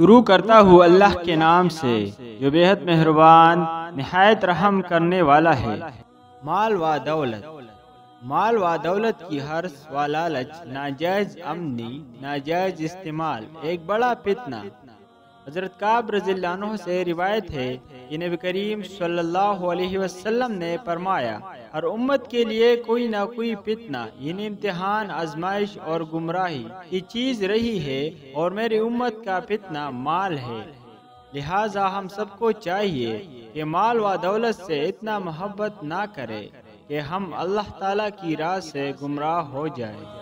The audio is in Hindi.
शुरू करता हूँ अल्लाह के नाम से जो बेहद मेहरबान निहायत रहम करने वाला है। माल व दौलत, माल व दौलत की हर्स व लालच, नाजायज अमनी, नाजायज इस्तेमाल एक बड़ा फितना। हजरत काब रज़ियल्लाहु अन्हु से रिवायत है कि नबी करीम सल्लल्लाहु अलैहि वसल्लम ने फरमाया, हर उम्मत के लिए कोई ना कोई फितना यानी इम्तिहान, आजमाइश और गुमराही की चीज़ रही है और मेरी उम्मत का फितना माल है। लिहाजा हम सबको चाहिए कि माल व दौलत से इतना मोहब्बत ना करें कि हम अल्लाह ताला की राह से गुमराह हो जाए।